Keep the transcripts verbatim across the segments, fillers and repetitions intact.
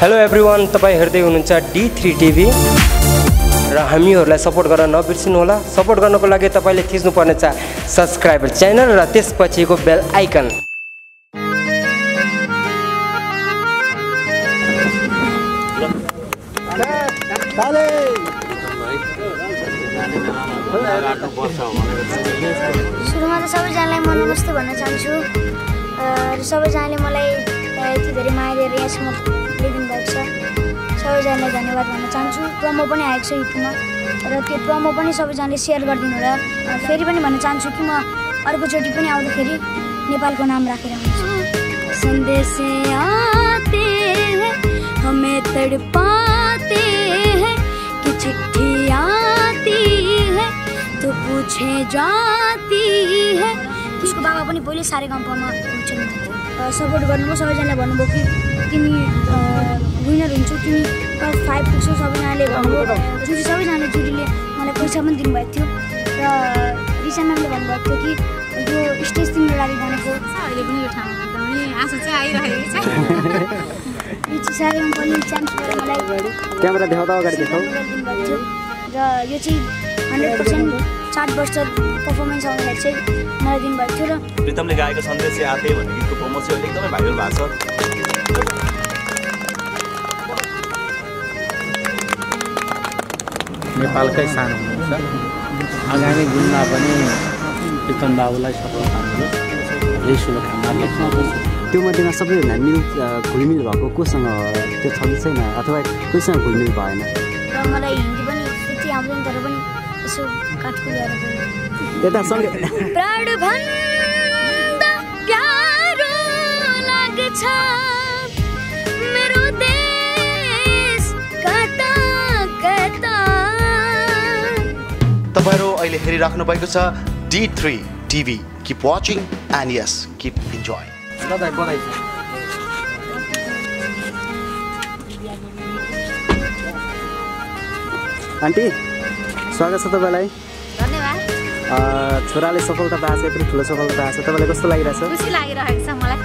Hello everyone, तपाईं हेर्दै हुनुहुन्छ डी थ्री टिभी र हामीहरुलाई सपोर्ट गर्न नबिर्सिनु होला। सपोर्ट गर्नको लागि तपाईले थिच्नु पर्ने छ सब्स्क्राइबर च्यानल र त्यसपछिको बेल आइकन। सुरुमा त सबैजनालाई म नमस्ते भन्न चाहन्छु र सबैजनाले मलाई यति धेरै माया दिएर यहाँसम्म ल्याइदिनुभएको छ, सबैजनालाई धन्यवाद भन्न चाहन्छु। प्रोमो पनि आएको छ युट्युबमा र त्यो प्रोमो पनि सबैजनाले सेयर गरिदिनु होला। फेरि पनि भन्न चाहन्छु कि म अर्कोचोटि पनि आउँदाखेरि नेपालको नाम राखेर आउँछु। सन्देशे आते हैं हमें तड़पाते हैं कि चिट्ठी आती है तो पूछे जाती है। उसको बाबा पनि पहिले सारेगामापामा हुनुहुन्छ। सपोर्ट गर्नु सबैजनाले भन्नुभयो कि तिमी विनर हुन्छौ, तिमी टप फाइभ पुग्छौ सबैजनाले भन्नुभयो। जुली सबैजनाले जुलीले मलाई पैसा पनि दिनुभएको थियो र रिसा म्यामले भन्नुभएको थियो कि यो स्टेज तिम्रो लागि बनेको छ, अहिले पनि यो ठाउँमा एकदमै आशा चाहिँ आइरहेको छ। यो चाहिँ सारेगामापा लि'ल च्याम्प्स मलाई क्यामेरा देखाउँदा अगाडि देखाउ र यो चाहिँ हन्ड्रेड पर्सेन्ट साठ वर्ष पर्फर्मेन्स आउँदाखेरि चाहिँ मलाई दिनुभएको थियो। र प्रितमले गाएको सन्देश आते भन्ने गीतको प्रमो चाहिँ एकदमै भाइरल भएको छ। नेपालकै सानो हुनुहुन्छ, आगामी दिनमा पनि प्रितम बाबुलाई सफलता दिनुहोस् यही शुभकामना लेख्छु। त्यो मध्येमा सबैभन्दा मिल घुलमिल भएको कोसँग त्यो छ कि छैन अथवा कोसँग घुलमिल भएन? र मलाई हिन्दी पनि त्यति आउँदैन, तर पनि यसो काटकुट गरेर एउटा सँगै प्राण भन मेरो देश कता कता। तपाईहरु अहिले हेरिराख्नु भएको छ D three TV. Keep watching and yes keep enjoy. बधाई बधाई। आन्टी स्वागत छ तपाईलाई। धन्यवाद। छोराले सफलता पाएको छ, यत्रो ठुलो सफलता पाएको छ, तपाईलाई कस्तो लागिरहेछ? खुसी लागिरहेको छ मलाई।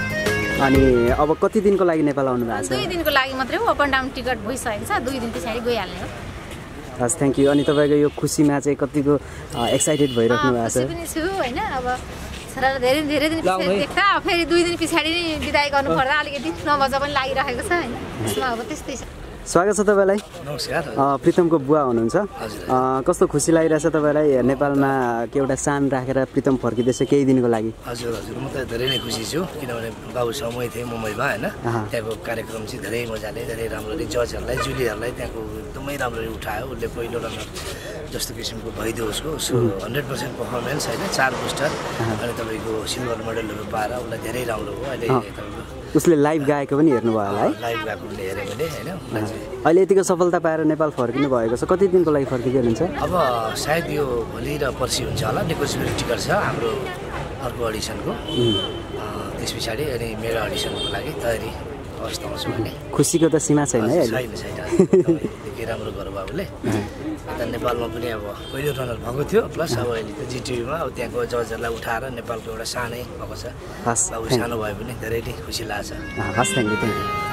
अनि अब कति दिनको लागि नेपाल आउनु भएको छ? दुई दिनको लागि मात्रै हो, अप एन्ड डाउन टिकट भइसकेको छ, दुई दिन पछाडि गइहाल्ने हो। हस्, थ्याङ्क यू। अनि तपाईँको यो खुसीमा चाहिँ कतिको एक्साइटेड भइराख्नु भएको छ? खुसी पनि छु हैन, अब छोराले धेरै धेरै दिन पछाडि देख्दा फेरि दुई दिन पछाडि नै बिदाई गर्नु पर्दा अलिकति नमजा पनि लागिरहेको छ हैन, त्यसमा अब त्यस्तै छ। स्वागत छ तपाईलाई। नमस्कार। प्रितमको बुवा हुनुहुन्छ, कस्तो खुसी लागिरहेछ तपाईलाई नेपालमा के एउटा सान राखेर प्रितम फर्किँदैछ केही दिनको लागि? हजुर हजुर, म त धेरै नै खुसी छु किनभने बाबु समय थिए मुम्बईमा हैन, त्यहाँको कार्यक्रम चाहिँ धेरै मजाले धेरै राम्ररी जजहरूलाई जुलीहरूलाई त्यहाँको एकदमै राम्ररी उठायो। उसले पहिलो रनर जस्तो किसिमको भइदियो उसको, सो हन्ड्रेड पर्सेन्ट पर्फर्मेन्स होइन, चार बुस्टर अनि तपाईँको सिल्भर मेडलहरू पाएर उसलाई धेरै राम्रो हो। अहिले तपाईँको उसले लाइभ गाएको पनि हेर्नु भयो होला है? लाइभ गाएको पनि हेरे भने हैन। अहिले यतिको सफलता पाएर नेपाल फर्किनु भएको छ, कति दिनको लागि फर्किँदै हुनुहुन्छ? अब सायद यो भोलि र पर्सि हुन्छ होला, नेगोसिएबल टिकट छ हाम्रो अर्को अडिसनको, त्यस पछाडि अनि मेरो अडिसनको लागि तयारी अवस्थामा छु भने। खुसीको त सीमा छैन है? छैन छैन, के राम्रो गर्नु बाबुले। यता नेपालमा पनि अब पहिलो रनर भएको थियो, प्लस अब अहिले त जी टिभीमा अब त्यहाँको जजहरूलाई उठाएर नेपालको एउटा सानै भएको छ। हस्, अब सानो भए पनि धेरै नै खुसी लाग्छ। हस्, थ्याङ्क यू थ्याङ्क यू।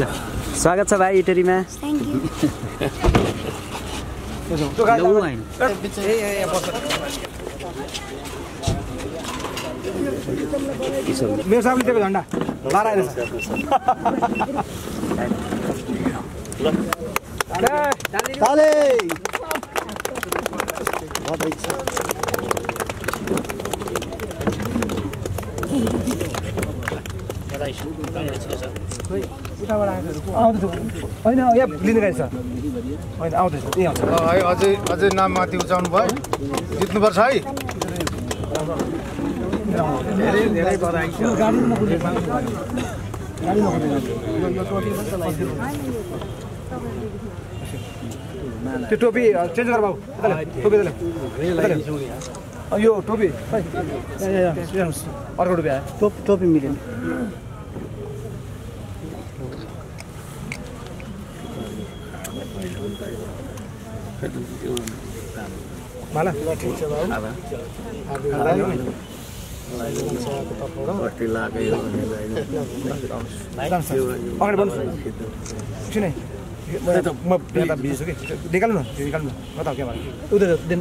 ल, स्वागत छ भाइ इटरीमा। Thank you. मेरो सामने दिएको झन्डा बाह्र आएन होइन, यहाँ लिने गाडी छ होइन, आउँदैछ त्यही आउँछ है। अझै अझै नाम माथि उचाउनु भयो, जित्नुपर्छ है। धेरै धेरै बधाई। त्यो टोपी चेन्ज गर बाबु, टोपी यो टोपी अर्को टोपी आयो, टोपी मिलेन। माला निकाल ना निकाल बताओ क्या उधर दिन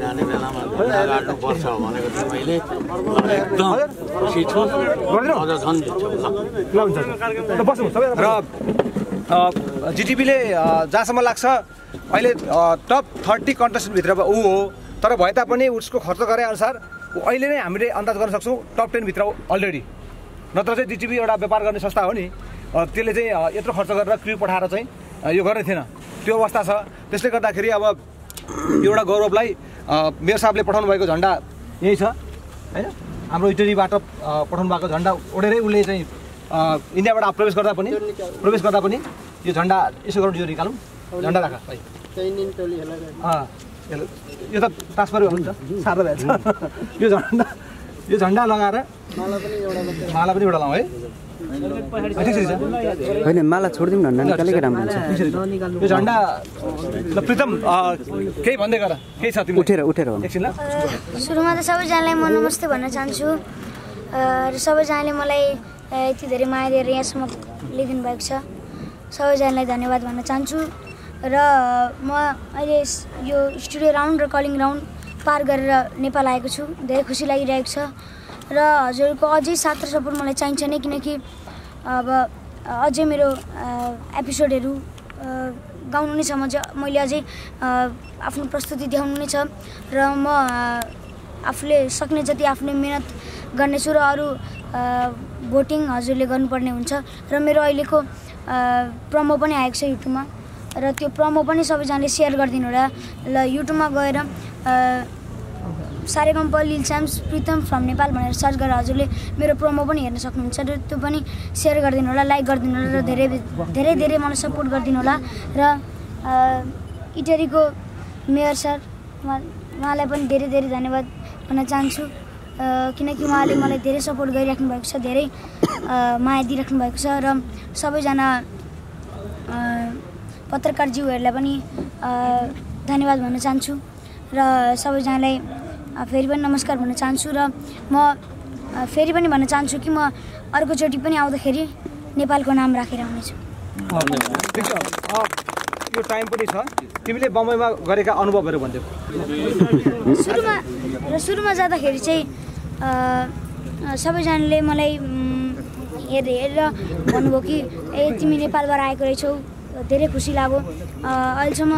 जाने बेलामा जीटीभीले जहाँसम्म लाग्छ अहिले टप थर्टी कन्टेस्टेन्ट भित्र ऊ हो तर भए तापनि उसको खर्च गरे अनुसार अहिले नै हामीले अन्दाज गर्न सक्छौँ टप टेन भित्र अलरेडी। नत्र चाहिँ डिटिभी एउटा व्यापार गर्ने संस्था हो नि, त्यसले चाहिँ यत्रो खर्च गरेर क्र्यु पठाएर चाहिँ यो गर्ने थिएन, त्यो अवस्था छ। त्यसले गर्दाखेरि अब एउटा गौरवलाई मेयर साहबले पठाउनु भएको झन्डा यही छ हैन, हाम्रो इटरीबाट पठाउनु भएको झन्डा ओडेरै उसले चाहिँ इन्डियाबाट प्रवेश गर्दा पनि प्रवेश गर्दा पनि यो झन्डा यसो गरौँ, यो निकालौँ झन्डा राख है अँ यो त तास्परी हुन्छ सार्दा भएछ यो झन्डा, यो झन्डा लगाएर माला पनि एउटा माला पनि एउटा लाउँ है हैन माला छोड्दिम न निकालेकै राम्रो हुन्छ। यो झन्डा ल प्रितम के भन्दै गर के छ तिमी उठेर उठेर भन एकछिन ल। सुरुमा त सबैजनालाई म नमस्ते भन्न चाहन्छु र सबैजनाले मलाई यति धेरै माया दिएर यहाँसम्म ल्याइदिनु भएको छ, सबैजनालाई धन्यवाद भन्न चाहन्छु। र म अहिले यो स्टुडियो राउन्ड र कलिङ राउन्ड पार गरेर नेपाल आएको छु, धेरै खुसी लागिरहेको छ र हजुरको अझै साथ र सपोर्ट मलाई चाहिन्छ नै, किनकि अब अझै मेरो एपिसोडहरू गाउनु नै छ, मैले अझै आफ्नो प्रस्तुति देखाउनु नै छ र म आफूले सक्ने जति आफ्नो मेहनत गर्नेछु र अरू भोटिङ हजुरले गर्नुपर्ने हुन्छ। र मेरो अहिलेको प्रमो पनि आएको छ युट्युबमा र त्यो प्रमो पनि सबैजनाले सेयर गरिदिनु होला। ल युट्युबमा गएर सारेगामापा लिल च्याम्प्स प्रितम फ्रम नेपाल भनेर सर्च गरेर हजुरले मेरो प्रोमो पनि हेर्न सक्नुहुन्छ र त्यो पनि सेयर गरिदिनु होला, लाइक गरिदिनु होला र धेरै धेरै धेरै मलाई सपोर्ट गरिदिनु होला। र इटरीको मेयर सर उहाँलाई पनि धेरै धेरै धन्यवाद भन्न चाहन्छु, किनकि उहाँले मलाई धेरै सपोर्ट गरिराख्नु भएको छ, धेरै माया दिइराख्नु भएको छ। र सबैजना पत्रकारज्यूहरूलाई पनि धन्यवाद भन्न चाहन्छु र सबैजनालाई फेरि पनि नमस्कार भन्न चाहन्छु। र म फेरि पनि भन्न चाहन्छु कि म अर्कोचोटि पनि आउँदाखेरि नेपालको नाम राखेर आउनेछु। यो टाइम पनि छ, तिमीले बम्बईमा गरेका अनुभवहरू भन्थ्यौ। सुरुमा र सुरुमा जाँदाखेरि चाहिँ सबैजनाले मलाई हेर हेरेर भन्नुभयो कि ए तिमी नेपालबाट आएको रहेछौ, धेरै खुसी लाग्यो। अहिलेसम्म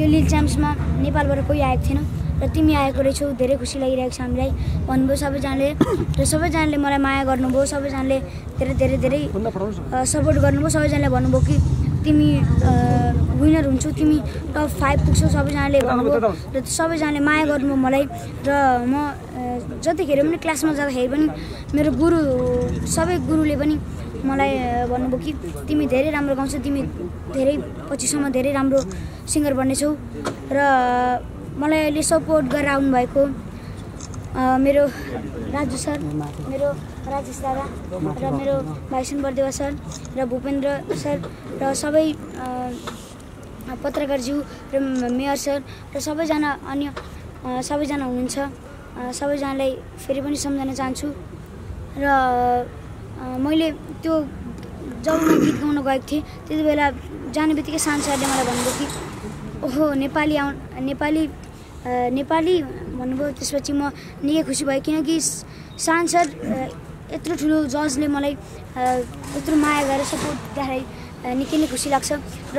यो लिल च्याम्प्समा नेपालबाट कोही आएको थिएन र तिमी आएको रहेछौ, धेरै खुसी लागिरहेको छ हामीलाई भन्नुभयो सबैजनाले। र सबैजनाले मलाई माया गर्नुभयो, सबैजनाले धेरै धेरै धेरै सपोर्ट गर्नुभयो, सबैजनाले भन्नुभयो कि तिमी विनर हुन्छौ, तिमी टप फाइभ पुग्छौ सबैजनाले भन्नुभयो र सबैजनाले माया गर्नुभयो मलाई। र म जतिखेर पनि क्लासमा जाँदाखेरि पनि मेरो गुरु सबै गुरुले पनि मलाई भन्नुभयो कि तिमी धेरै राम्रो गाउँछौ, तिमी धेरै पछिसम्म धेरै राम्रो सिङ्गर बन्नेछौ। र मलाई अहिले सपोर्ट गरेर आउनुभएको मेरो राजु सर, मेरो राजेश दादा र मेरो भाइसन बरदेवा सर र भूपेन्द्र सर र सबै पत्रकारज्यू र मेयर सर र सबैजना अन्य सबैजना हुनुहुन्छ, सबैजनालाई फेरि पनि सम्झन चाहन्छु। र मैले त्यो जब म गीत गाउन गएको थिएँ त्यति बेला जाने बित्तिकै सांसदले मलाई भन्नुभयो कि ओहो नेपाली आउ नेपाली नेपाली भन्नुभयो। त्यसपछि म निकै खुसी भएँ, किनकि सांसद यत्रो ठुलो जजले मलाई यत्रो माया गरेर सपोर्ट गर्दाखेरि निकै नै खुसी लाग्छ। र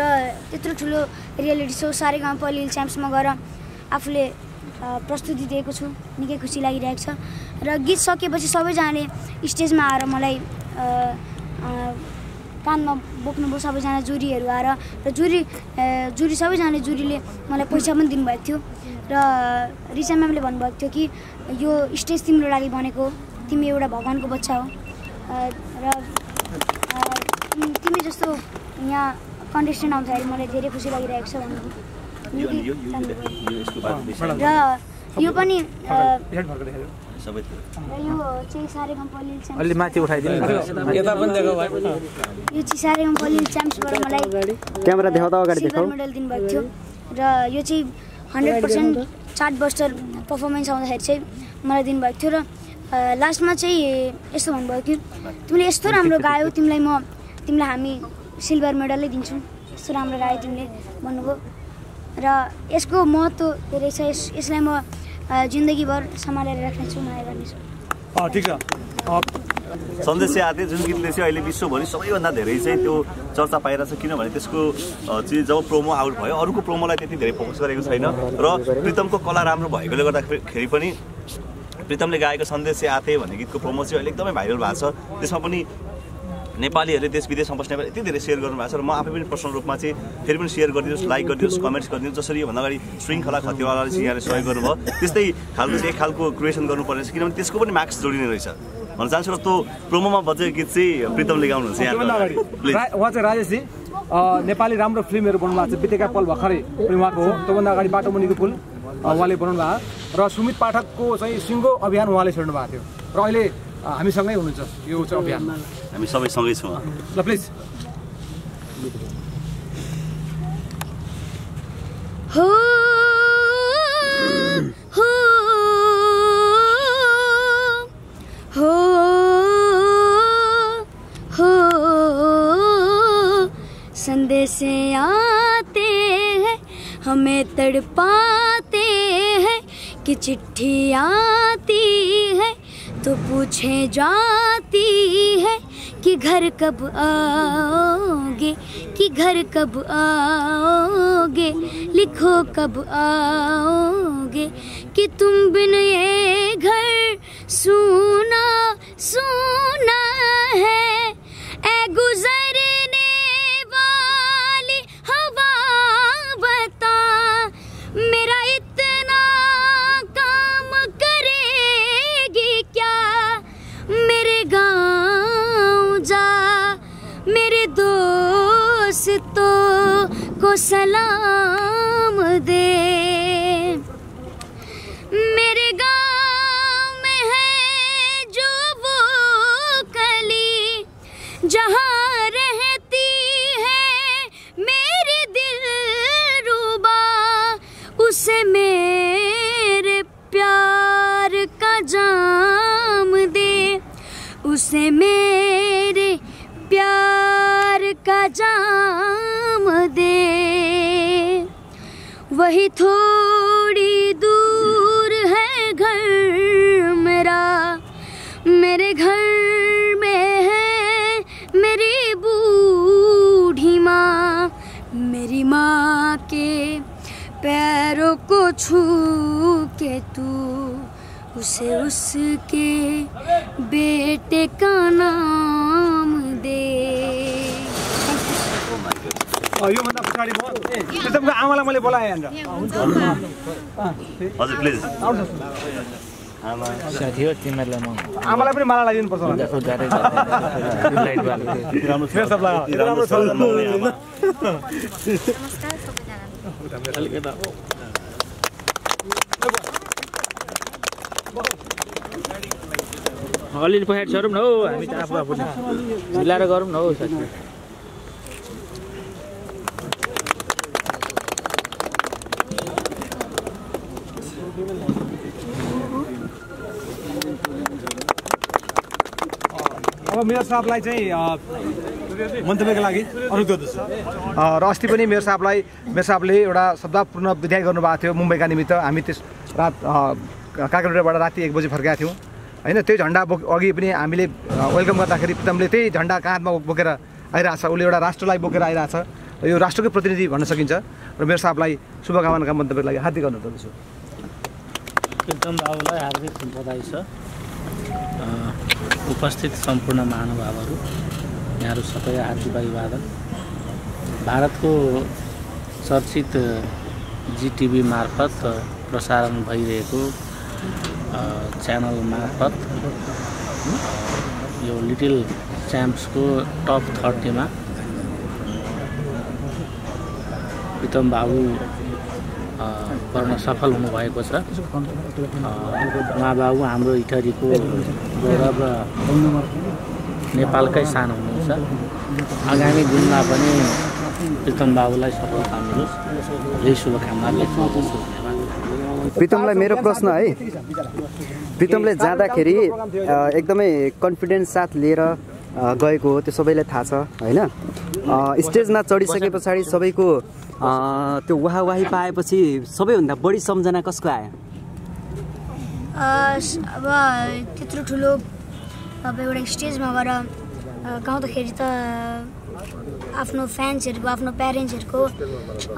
त्यत्रो ठुलो रियालिटी सो सारेगामापा लिल च्याम्प्समा गएर आफूले प्रस्तुति दिएको छु, निकै खुसी लागिरहेको छ। र गीत सकेपछि सबैजनाले स्टेजमा आएर मलाई कानमा बोक्नुभयो, सबैजना जुरीहरू आएर र जुरी जुरी सबैजनाले जुरीले मलाई पैसा पनि दिनुभएको थियो। र रिचा म्यामले भन्नुभएको थियो कि यो स्टेज तिम्रो लागि बनेको हो, तिमी एउटा भगवान्को बच्चा हो र तिमी जस्तो यहाँ कन्टेस्टेन्ट आउँदाखेरि मलाई धेरै खुसी लागिरहेको छ भन्नुभयो। र यो पनि सबै यो चाहिँ सारेगामापा लि'ल च्याम्प्स अलि माथि उठाइदिनु नि यता पनि देखाउ भाइ यो चाहिँ सारेगामापा लि'ल च्याम्प्सबाट मलाई क्यामेरा देखाउ त अगाडि देखाउ मेडल दिनुभएको थियो र यो चाहिँ hundred percent chart buster performance आउँदाखेरि चाहिँ मलाई दिनुभएको थियो र लास्टमा चाहिँ यस्तो भन्नुभयो कि तिमीले यस्तो राम्रो गायौ तिमीलाई म तिमीलाई हामी सिल्भर मेडलै दिन्छौँ यस्तो राम्रो गायौ तिमीले भन्नुभयो र यसको महत्त्व धेरै छ यसलाई म जिंदगी भर सम्हालेर राख्नेछु मलाई गर्नेछु अ ठीक छ सन्देश आते जुन गीतले चाहिँ अहिले विश्वभरि सबैभन्दा धेरै चाहिँ त्यो चर्चा पाइरहेछ किनभने त्यसको चाहिँ जब प्रोमो आउट भयो अरूको प्रोमोलाई त्यति धेरै फोकस गरेको छैन र प्रितमको कला राम्रो भएकोले गर्दाखेरि पनि प्रितमले गाएको सन्देश आते भन्ने गीतको प्रोमो चाहिँ अहिले एकदमै भाइरल भएको छ त्यसमा पनि नेपालीहरुले देश विदेशमा बस्नेमा यति धेरै शेयर गर्नु भएको छ र म आफै पनि पर्सनल रूपमा चाहिँ फेरि पनि शेयर गरिदिनुहोस् लाइक गरिदिनुहोस् कमेन्ट्स गरिदिनुहोस् जसरी भन्दा अगाडि श्रृङ्खला खतिवालाले चाहिँ यहाँले सहयोग गर्नुभयो त्यस्तै खालको चाहिँ एक खालको क्रिएसन गर्नुपर्ने छ किनभने त्यसको पनि मार्क्स जोडिने रहेछ भन्न चाहन्छु र त्यो प्रोमोमा बजेको गीत चाहिँ प्रितमले गाउनुहुन्छ यहाँ उहाँ चाहिँ राजेश जी नेपाली राम्रो फिल्महरू बनाउनु भएको छ बितेका पल भर्खरै पनि उहाँको हो त्योभन्दा अगाडि बाटोमुनिको पुल उहाँले बनाउनु भएको र सुमित पाठकको चाहिँ सिङ्गो अभियान उहाँले छोड्नु भएको थियो र अहिले हामीसँगै हुनुहुन्छ यो चाहिँ अभियान हामी सबैसँगै छौँ ल प्लिज हो हो हो हो संदेश आते हैं हमें तड़पाते हैं कि चिट्ठी आती है तो पूछे जाती है कि घर कब आओगे कि घर कब आओगे लिखो कब आओगे कि तुम बिन ये घर सूना सूना है ए गुजरने वाली हवा बता मेरा इतना काम करेगी क्या मेरे गाँव जा मेरे दोस्तों को सलाम दे मेरे गाँव में है जो वो कली जहाँ रहती है मेरी दिलरुबा उसे मेरे प्यार का जाम दे उसे मेरे प्यार का जाम दे वही थोड़ी दूर है घर मेरा मेरे घर में है मेरी बूढ़ी माँ मेरी माँ के पैरों को छू के तू उसे उसके बेटे का नाम दे योभन्दा पछाडि म प्रितमको आमालाई मैले बोलाएँ हजुर प्लिज साथीहरु तिमीहरूलाई म आमालाई पनि माला लगाइदिनुपर्छ होला अलि पछाडि सरौँ न हौ हामी त आफू आफू मिलाएर गरौँ न हौ साथी अब मेयर साहबलाई चाहिँ मन्तव्यका लागि अनुरोध गर्दछु र अस्ति पनि मेयर साहबलाई मेयर साहबले एउटा शब्दपूर्ण विदाई गर्नुभएको थियो मुम्बईका निमित्त हामी त्यस रात कागरबाट राति एक बजी फर्केका थियौँ हैन त्यही झण्डा बोक अघि पनि हामीले वेलकम गर्दाखेरि प्रितमले त्यही झण्डा काँधमा बोकेर आइरहेछ उसले एउटा राष्ट्रलाई बोकेर आइरहेछ यो राष्ट्रकै प्रतिनिधि भन्न सकिन्छ र मेरो साहबलाई शुभकामनाका मन्तव्यको लागि हार्दिक अनुरोध गर्दछु एकदम बाबुलाई हार्दिक बधाई छ उपस्थित सम्पूर्ण महानुभावहरू यहाँहरू सबै हार्दिक अभिवादन भारतको चर्चित जी टिभी मार्फत प्रसारण भइरहेको च्यानल मार्फत यो लिटिल च्याम्प्सको टप थर्टीमा प्रितम बाबु गर्न सफल हुनुभएको छ। उहाँ बाबु हाम्रो इटरीको गौरव नेपालकै सान हुनुहुन्छ। आगामी दिनमा पनि प्रीतम बाबुलाई सफलता मिलोस् यही शुभकामना व्यक्त गर्दछु। प्रीतमलाई मेरो प्रश्न है, प्रीतमले जाँदाखेरि एकदमै कन्फिडेन्स साथ लिएर गएको हो, त्यो सबैलाई थाहा छ हैन। स्टेजमा चढिसके पछाडि सबैको त्यो वाहवाही पाएपछि सबैभन्दा बढी सम्झना कसको आयो? अब त्यत्रो ठुलो अब एउटा स्टेजमा गएर गाउँदाखेरि त आफ्नो फ्यान्सहरुको, आफ्नो प्यारेन्ट्सहरुको,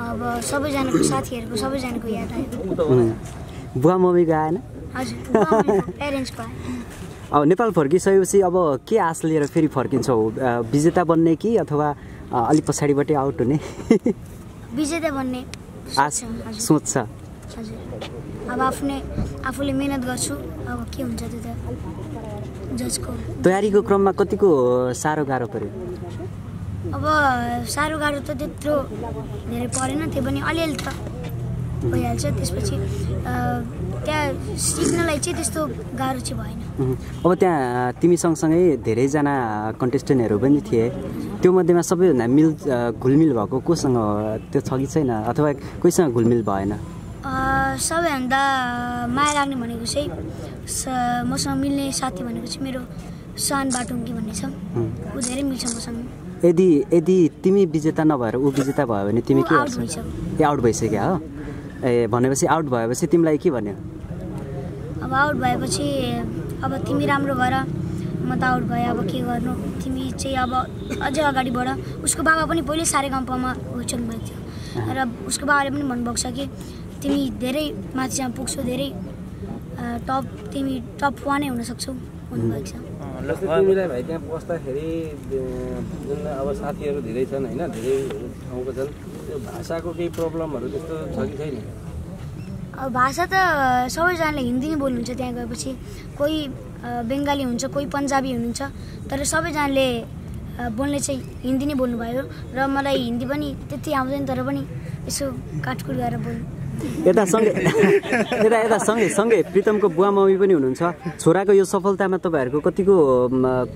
अब सबैजनाको साथीहरुको सबैजनाको याद आयो। बुवा मम्मीको आएन? हजुर, प्यारेन्ट्सको। अब नेपाल फर्किसकेपछि अब के आश लिएर फेरि फर्किन्छौ? विजेता बन्ने कि अथवा अलि पछाडिबाटै आउट हुने? विजेता बन्ने सोच छ। अब आफ्नै आफूले मेहनत गर्छु, अब के हुन्छ त्यो त जजको। तयारीको क्रममा कतिको साह्रो गाह्रो पर्यो? अब साह्रो गाह्रो त त्यत्रो धेरै परेन, त्यो पनि अलिअलि त भइहाल्छ। त्यसपछि त्यहाँ सिक्नलाई चाहिँ त्यस्तो गाह्रो चाहिँ भएन। अब त्यहाँ तिमी सँगसँगै धेरैजना कन्टेस्टेन्टहरू पनि थिए, त्यो मध्येमा सबैभन्दा मिल घुलमिल भएको कोसँग त्यो छ कि छैन अथवा कोहीसँग घुलमिल भएन? सबैभन्दा माया लाग्ने भनेको चाहिँ मसँग मिल्ने साथी भनेको चाहिँ मेरो सान बाटुङ्गी भन्ने छ, ऊ धेरै मिल्छ मसँग। यदि यदि तिमी विजेता नभएर ऊ विजेता भयो भने तिमी के गर्छौ? ए आउट भइसक्यो हो। ए भनेपछि आउट भएपछि तिमीलाई के भन्यो? अब आउट भएपछि अब तिमी राम्रो भएर म त आउट भएँ, अब के गर्नु, तिमी चाहिँ अब अझै अगाडि बढ। उसको बाबा पनि पहिले सारेगामापामा होचन भएको थियो र उसको बाबाले पनि भन्नुभएको छ कि तिमी धेरै माथिसम्म पुग्छौ, धेरै टप तिमी टप वानै हुन सक्छौ भन्नुभएको छ। जस्तै तिमीलाई भाइ त्यहाँ बस्दाखेरि जुन अब साथीहरू धेरै छन् हैन, धेरै ठाउँको छन्, त्यो भाषाको केही प्रब्लमहरु त्यस्तो छ कि छैन? अब भाषा त सबैजनाले हिन्दी नै बोल्नुहुन्छ त्यहाँ गएपछि, कोही बङ्गाली हुन्छ, कोही पन्जाबी हुनुहुन्छ, तर सबैजनाले बोल्ने चाहिँ हिन्दी नै बोल्नुभयो र मलाई हिन्दी पनि त्यति आउँदैन, तर पनि यसो काटकुट गरेर बोल्नु। यता सँगै यता यता सँगै सँगै प्रीतमको बुवा मम्मी पनि हुनुहुन्छ। छोराको यो सफलतामा तपाईँहरूको कतिको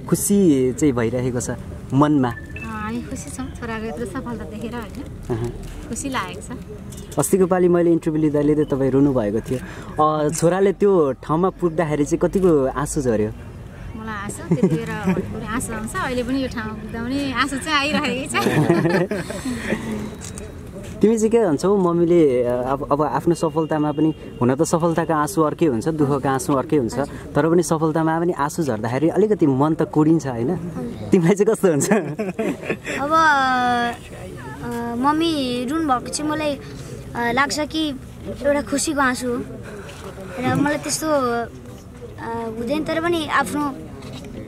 खुसी चाहिँ भइरहेको छ मनमा? हामी खुसी छौँ छोराको यत्रो सफलता देखेर हैन, खुसी लागेको छ। अस्तिको पाली मैले इन्टरभ्यू लिँदाले त तपाईँ रुनु भएको थियो, छोराले त्यो ठाउँमा पुग्दाखेरि चाहिँ कतिको आँसु झर्यो? मलाई आँसु त्यतिबेर आँसु आउँछ, अहिले पनि यो ठाउँमा पुग्दा पनि आँसु चाहिँ आइरहेको छ। तिमी चाहिँ के भन्छौ मम्मीले अब अब आफ्नो सफलतामा पनि हुन त सफलताको आँसु अर्कै हुन्छ, दुःखको आँसु अर्कै हुन्छ, तर पनि सफलतामा पनि आँसु झर्दाखेरि अलिकति मन त कोडिन्छ हैन, तिमीलाई चाहिँ कस्तो हुन्छ? अब मम्मी रुनु भएको चाहिँ मलाई लाग्छ कि एउटा खुसीको आँसु हो र मलाई त्यस्तो हुँदैन, तर पनि आफ्नो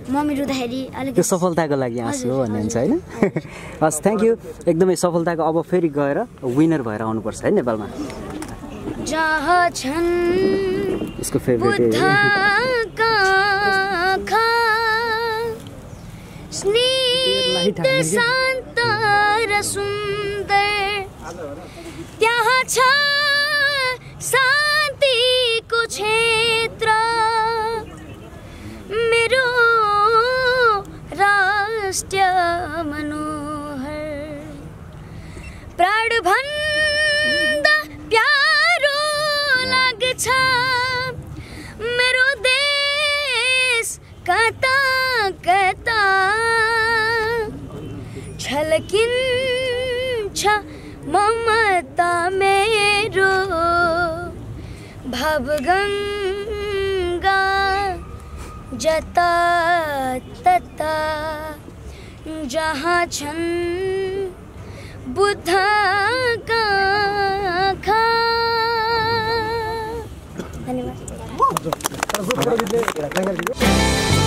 मम्मी रुँदाखेरि अलिकति सफलताको लागि आँसु हो भन्नुहुन्छ हैन। हस्, थ्याङ्क यू। एकदमै सफलताको अब फेरि गएर विनर भएर आउनुपर्छ है नेपालमा। जहाँ छन् यसको फेभरेट स्नेह शान्त र सुन्दर, त्यहाँ छ शान्तिको क्षेत्र मेरो राष्ट्र मनोहर, प्राणभन्दा प्यारो लाग्छ मेरो देश कता कता छलकिन्छ ममता मेरो भवगङ्गा जता तता, जहाँ छन् बुद्धका आँखा। धन्यवाद।